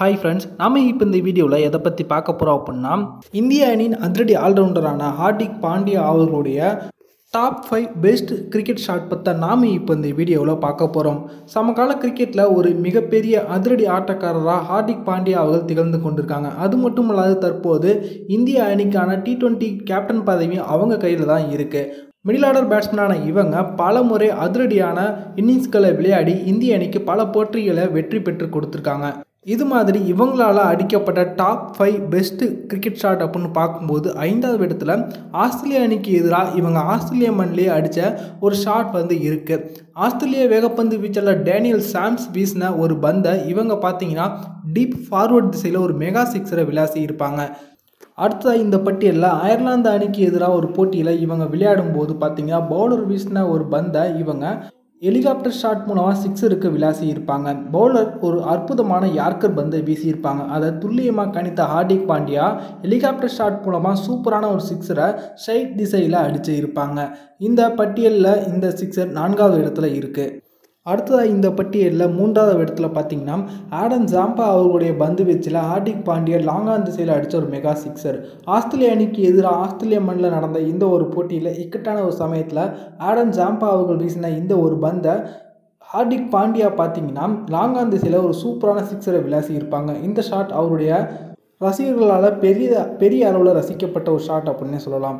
Hi friends, நாம இப்போ இந்த வீடியோல எதை பத்தி பார்க்க போறோம் அப்படினா இந்திய அணியின் அதிரடி ஆல்ரவுண்டரான ஹார்திக் பாண்டியா அவர்களுடைய டாப் 5 பெஸ்ட் கிரிக்கெட் ஷாட் பத்தி நாம இப்போ இந்த வீடியோல பார்க்க போறோம். சமகால கிரிக்கெட்ல ஒரு மிகப்பெரிய அதிரடி ஆட்டக்காரரா ஹார்திக் பாண்டியா அவர்கள் திகழ்ந்து கொண்டிருக்காங்க. அது மட்டுமல்லாது தற்போது இந்திய அணிக்கான T20 கேப்டன் பதவி அவங்க கையில தான் இருக்கு. மிடில் ஆர்டர் பேட்ஸ்மேனான இவங்க பலமுறை அதிரடியான இன்னிங்ஸ்களை விளையாடி இந்திய அணிக்கு பல போட்டிகளை வெற்றி பெற்று கொடுத்திருக்காங்க. இது மாதிரி இவங்களால் அடிக்கப்பட்ட டாப் 5 பெஸ்ட் கிரிக்கெட் ஷாட் அப்படின்னு பார்க்கும்போது 5வது இடத்துல ஆஸ்திரேலிய அணிக்கு எதிராக இவங்க ஆஸ்திரேலிய மண்ணிலேயே அடித்த ஒரு ஷாட் இருக்குது. ஆஸ்திரேலிய வேகப்பந்து வீச்சாளர் டேனியல் சாம்ஸ் வீசின ஒரு பந்தை இவங்க பார்த்தீங்கன்னா டீப் ஃபார்வர்ட் திசையில் ஒரு மெகா சிக்ஸரை விளாசி இருப்பாங்க. அடுத்ததாக இந்த பட்டியலில் அயர்லாந்து அணிக்கு எதிராக ஒரு போட்டியில் இவங்க விளையாடும் போது பார்த்தீங்கன்னா பவுலர் வீசின ஒரு பந்தை இவங்க ஹெலிகாப்டர் ஷாட் மூலமாக சிக்ஸருக்கு விளாசி இருப்பாங்க. பவுலர் ஒரு அற்புதமான யார்க்கர் பந்தை வீசியிருப்பாங்க. அதை துல்லியமாக கணித்த ஹார்திக் பாண்டியா ஹெலிகாப்டர் ஷாட் மூலமாக சூப்பரான ஒரு சிக்ஸரை ஸ்ட்ரைட் திசையில் அடித்து இருப்பாங்க. இந்த பட்டியலில் இந்த சிக்ஸர் 4வது இடத்துல இருக்குது. அடுத்ததாக இந்த பட்டியலில் 3வது இடத்துல பார்த்தீங்கன்னா ஆடம் ஜாம்பா அவர்களுடைய பந்து வீச்சில் ஹார்திக் பாண்டியா லாங்கான் திசையில் அடித்த ஒரு மெகா சிக்ஸர். ஆஸ்திரேலிய அணிக்கு எதிராக ஆஸ்திரேலிய மண்ணில் நடந்த இந்த ஒரு போட்டியில் இக்கட்டான ஒரு சமயத்தில் ஆடம் ஜாம்பா அவர்கள் வீசின இந்த ஒரு பந்தை ஹார்திக் பாண்டியா பார்த்தீங்கன்னா லாங்கான் திசையில் ஒரு சூப்பரான சிக்ஸரை விளாசி இருப்பாங்க. இந்த ஷாட் அவருடைய ரசிகர்களால் பெரிய அளவில் ரசிக்கப்பட்ட ஒரு ஷாட் அப்படின்னே சொல்லலாம்.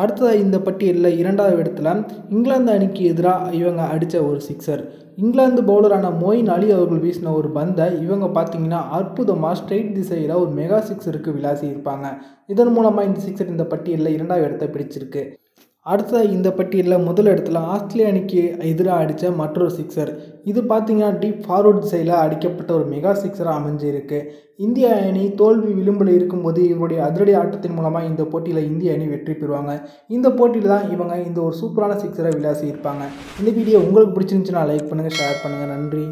அடுத்ததாக இந்த பட்டியலில் 2வது இடத்துல இங்கிலாந்து அணிக்கு எதிராக இவங்க அடித்த ஒரு சிக்ஸர். இங்கிலாந்து பவுலரான மோயின் அலி அவர்கள் வீசின ஒரு பந்தை இவங்க பார்த்தீங்கன்னா அற்புதமாக ஸ்ட்ரைட் திசையில் ஒரு மெகா சிக்ஸருக்கு விளாசி இருப்பாங்க. இதன் மூலமாக இந்த சிக்ஸர் இந்த பட்டியலில் 2வது இடத்தை பிடிச்சிருக்கு. அடுத்ததாக இந்த பட்டியலில் முதல் இடத்துல ஆஸ்திரேலிய அணிக்கு எதிராக அடித்த மற்றொரு சிக்ஸர். இது பார்த்தீங்கன்னா டீப் ஃபார்வர்ட் திசையில் அடிக்கப்பட்ட ஒரு மெகா சிக்ஸராக அமைஞ்சிருக்கு. இந்திய அணி தோல்வி விளிம்பில் இருக்கும்போது இவருடைய அதிரடி ஆட்டத்தின் மூலமாக இந்த போட்டியில் இந்திய அணி வெற்றி பெறுவாங்க. இந்த போட்டியில் தான் இவங்க இந்த ஒரு சூப்பரான சிக்ஸரை விளாசி இருப்பாங்க. இந்த வீடியோ உங்களுக்கு பிடிச்சிருந்துச்சுன்னா லைக் பண்ணுங்கள், ஷேர் பண்ணுங்கள். நன்றி.